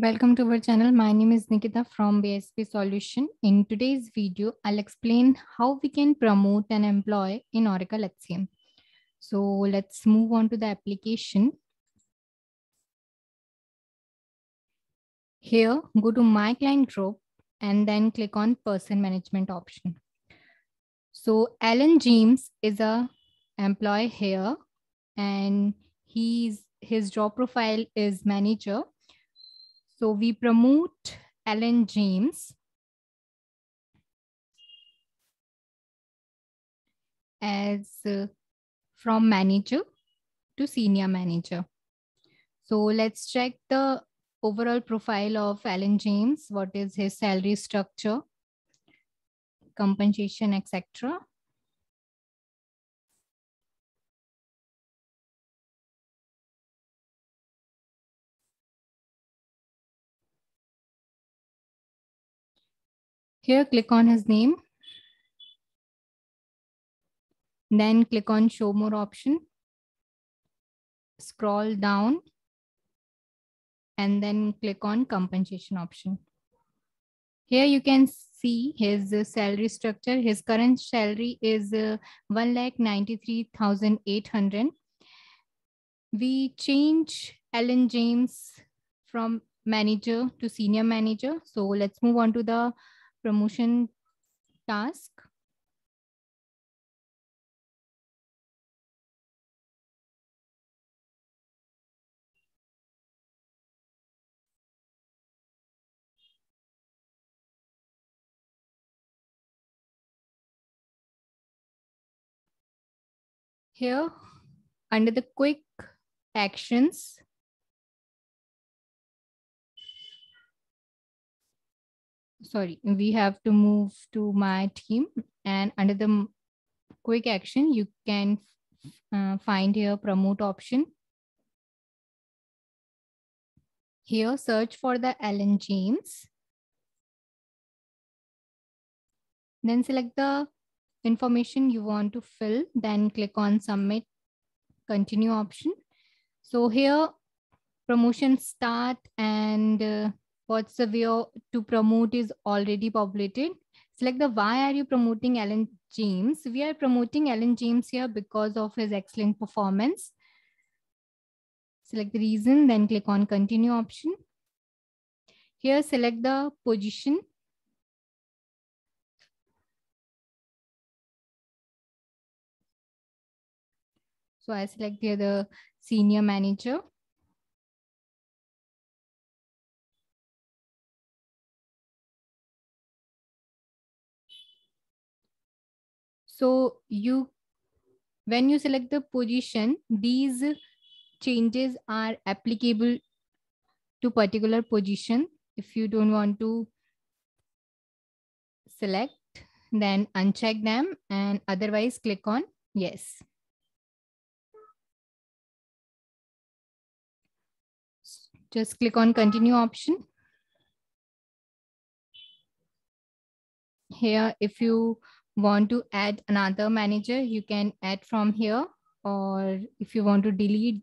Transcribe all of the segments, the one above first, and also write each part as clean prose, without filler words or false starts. Welcome to our channel. My name is Nikita from BSP Solution. In today's video, I'll explain how we can promote an employee in Oracle HCM. So let's move on to the application. Here, go to My Client Group and then click on Person Management option. So Alan James is an employee here and his job profile is manager. So we promote Alan James as from manager to senior manager. So let's check the overall profile of Alan James. What is his salary structure, compensation, etc. Here, click on his name, then click on Show More option, scroll down, and then click on Compensation option. Here you can see his salary structure. His current salary is 1,93,800. We change Alan James from manager to senior manager. So let's move on to the promotion task. Here, under the quick actions, sorry, we have to move to My Team, and under the quick action, you can find here Promote option. Here, search for the Alan James. Then select the information you want to fill, then click on Submit, Continue option. So here, promotion start and what's the way to promote is already populated. Select the why are you promoting Alan James. We are promoting Alan James here because of his excellent performance. Select the reason, then click on Continue option. Here, select the position. So I select here the senior manager. So when you select the position, these changes are applicable to particular position. If you don't want to select, then uncheck them and otherwise click on Yes. Just click on Continue option. Here, if you want to add another manager, you can add from here, or if you want to delete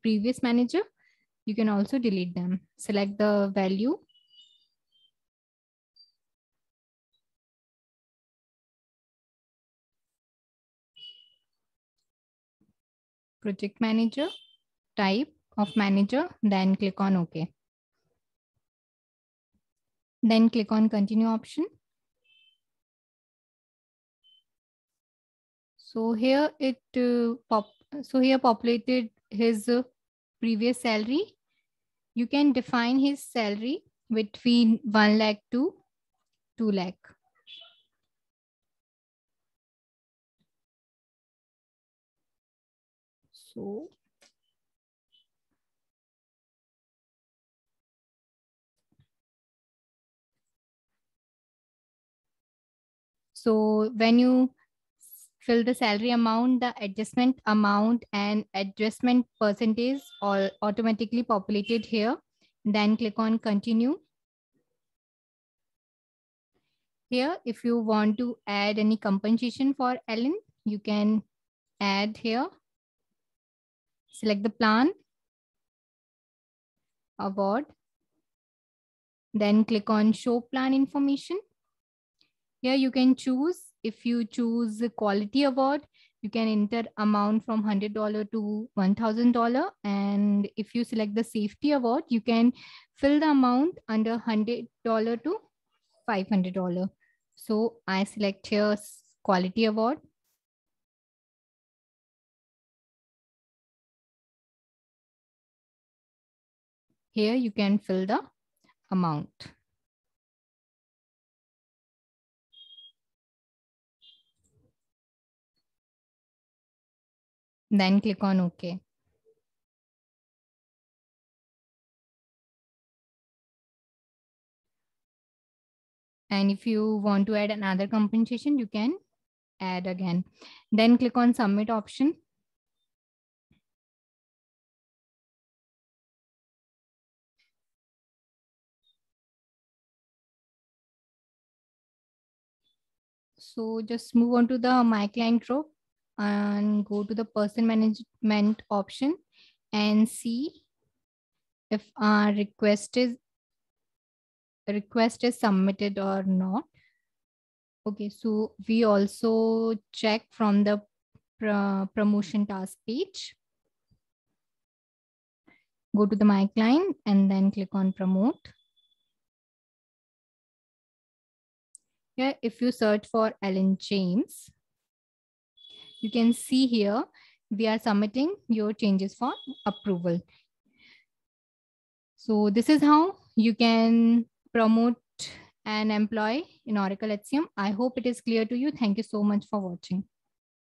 previous manager, you can also delete them. Select the value. Project manager, type of manager, then click on OK. Then click on Continue option. So here populated his previous salary. You can define his salary between 1 lakh to 2 lakh. So when you fill the salary amount, the adjustment amount and adjustment percentage all automatically populated here. Then click on Continue. Here, if you want to add any compensation for Alan, you can add here. Select the plan, award, Then click on Show Plan Information. Here you can choose. If you choose the Quality Award, you can enter amount from $100 to $1,000. And if you select the Safety Award, you can fill the amount under $100 to $500. So I select here Quality Award. Here you can fill the amount. Then click on OK. And if you want to add another compensation, you can add again. Then click on Submit option. So just move on to the My Client row and go to the Person Management option and see if our request is submitted or not. Okay, so we also check from the promotion task page. Go to the My Client and then click on Promote. Here, if you search for Alan James, you can see here we are submitting your changes for approval. So this is how you can promote an employee in Oracle HCM. I hope it is clear to you. Thank you so much for watching.